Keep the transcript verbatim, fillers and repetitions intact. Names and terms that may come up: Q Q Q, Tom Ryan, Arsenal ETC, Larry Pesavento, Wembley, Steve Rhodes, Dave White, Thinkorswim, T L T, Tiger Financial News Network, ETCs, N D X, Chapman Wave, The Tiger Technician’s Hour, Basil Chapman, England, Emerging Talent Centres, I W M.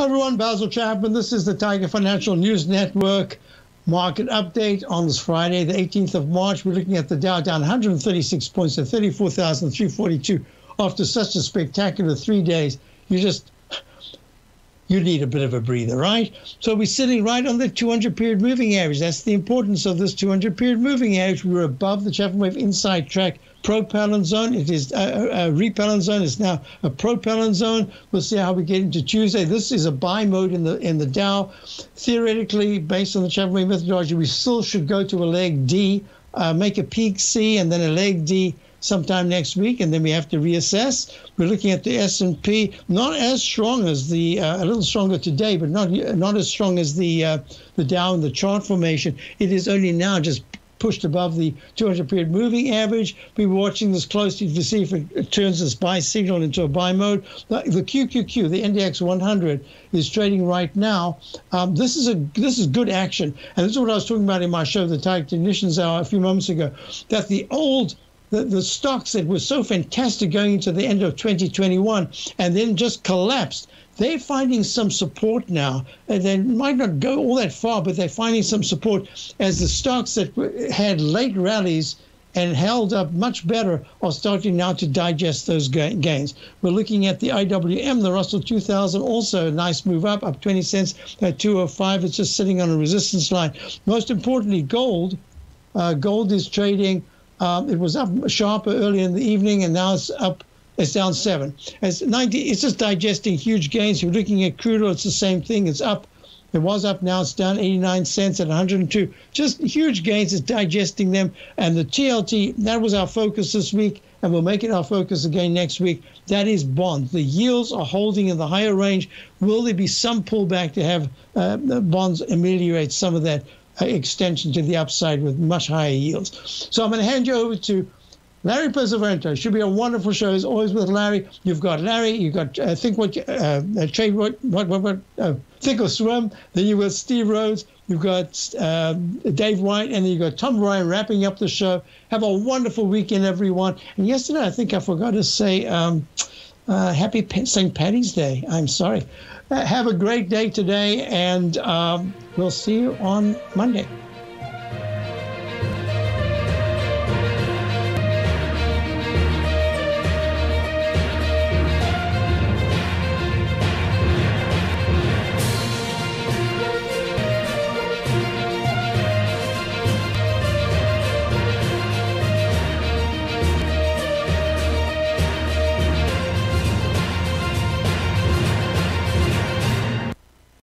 Hello everyone, Basil Chapman. This is the Tiger Financial News Network market update on this Friday, the eighteenth of March. We're looking at the Dow down one hundred thirty-six points to thirty-four thousand three hundred forty-two after such a spectacular three days. You just, you need a bit of a breather, right? So we're sitting right on the two hundred period moving average. That's the importance of this two hundred period moving average. We're above the Chapman Wave inside track. Propellant zone. It is a, a repellent zone. It's now a propellant zone. We'll see how we get into Tuesday. This is a buy mode in the in the Dow. Theoretically, based on the Chapman Wave methodology, we still should go to a leg D, uh, make a peak C, and then a leg D sometime next week, and then we have to reassess. We're looking at the S and P, not as strong as the, uh, a little stronger today, but not not as strong as the uh, the Dow in the chart formation. It is only now just pushed above the two hundred period moving average. We were watching this closely to see if it turns this buy signal into a buy mode. The, the Q Q Q, the N D X one hundred, is trading right now. Um, this is a this is good action, and this is what I was talking about in my show, the Tiger Technicians Hour, a few moments ago. That the old the, the stocks that were so fantastic going into the end of twenty twenty-one and then just collapsed. They're finding some support now, and they might not go all that far, but they're finding some support as the stocks that had late rallies and held up much better are starting now to digest those gains. We're looking at the I W M, the Russell two thousand, also a nice move up, up twenty cents at two oh five. It's just sitting on a resistance line. Most importantly, gold. Uh, gold is trading. Um, it was up sharper earlier in the evening, and now it's up. It's down seven. It's ninety. It's just digesting huge gains. You're looking at crude oil. It's the same thing. It's up. It was up. Now it's down eighty-nine cents at one hundred two. Just huge gains. It's digesting them. And the T L T, that was our focus this week, and we'll make it our focus again next week. That is bonds. The yields are holding in the higher range. Will there be some pullback to have uh, bonds ameliorate some of that uh, extension to the upside with much higher yields? So I'm going to hand you over to Larry Pesavento. Should be a wonderful show as always with Larry. You've got Larry, you've got uh, Think What, uh, uh, Trade What, what, what, what uh, Thinkorswim. Then you've got Steve Rhodes, you've got uh, Dave White, and then you've got Tom Ryan wrapping up the show. Have a wonderful weekend, everyone. And yesterday, I think I forgot to say um, uh, Happy Saint Paddy's Day. I'm sorry. Uh, have a great day today, and um, we'll see you on Monday.